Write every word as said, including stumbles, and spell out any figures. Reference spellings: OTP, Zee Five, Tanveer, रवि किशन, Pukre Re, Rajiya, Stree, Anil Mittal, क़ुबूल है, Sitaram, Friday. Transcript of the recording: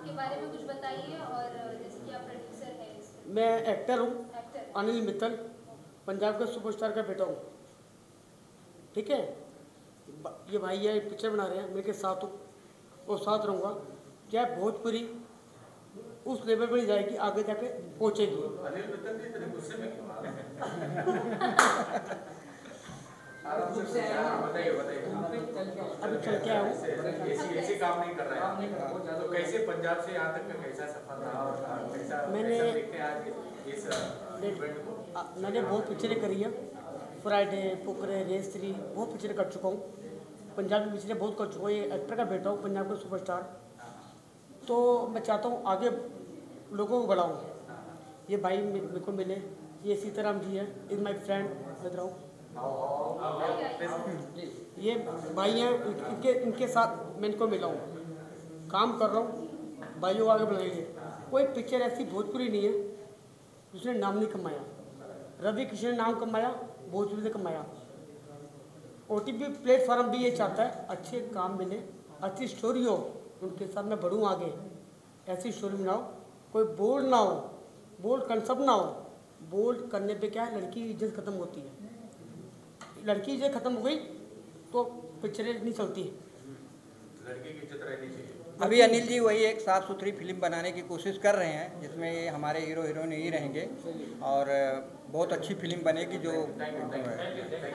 आपके बारे में कुछ बताइए। और जैसे कि आप प्रोड्यूसर हैं। मैं एक्टर हूँ, अनिल मित्तल, पंजाब के सुपरस्टार का बेटा हूँ। ठीक है, ये भाई है, पिक्चर बना रहे हैं, मेरे साथ हूँ और साथ रहूँगा। क्या भोजपुरी उस लेवल पर जाएगी, आगे जाके पहुँचेगी। अनिल मित्तल जी इतने गुस्से में क्यों आ रहे हैं? अभी चल के आया हूँ, ऐसी ऐसी काम नहीं कर रहा है। तो कैसे पंजाब से यहाँ तक का कैसा सफर रहा और कैसा मैंने मैंने बहुत पिक्चरें करी है। फ्राइडे, पुकरे रे, स्त्री, बहुत पिक्चरें कर चुका हूँ। पंजाब की पिक्चरें बहुत कर चुका हूँ। ये एक्टर का बेटा हूँ, पंजाब का सुपरस्टार। तो मैं चाहता हूँ आगे लोगों को बढ़ाऊँ। ये भाई मेरे को मिले, ये सीताराम जी है, इज माई फ्रेंड मित्र। ये भाई हैं, इनके इनके साथ मैं इनको मिला हूँ, काम कर रहा हूँ। भाइयों को आगे बढ़ाएंगे। कोई पिक्चर ऐसी भोजपुरी नहीं है जिसने नाम नहीं कमाया। रवि किशन ने नाम कमाया, भोजपुरी से कमाया। ओ टी पी प्लेटफॉर्म भी ये चाहता है अच्छे काम मिले, अच्छी स्टोरी हो, उनके साथ मैं बढ़ूँ आगे। ऐसी स्टोरी बनाओ, कोई बोल्ड ना हो, बोल्ड कंसेप्ट ना हो। बोल्ड करने पे क्या है, लड़की की इज्जत खत्म होती है। लड़की की इज्जत खत्म हो गई तो पिक्चरें नहीं चलती। लड़की की इज्जत रहनी चाहिए। अभी अनिल जी वही एक साफ़ सुथरी फिल्म बनाने की कोशिश कर रहे हैं, जिसमें ये हमारे हीरो हीरोइन ही रहेंगे और बहुत अच्छी फिल्म बनेगी जो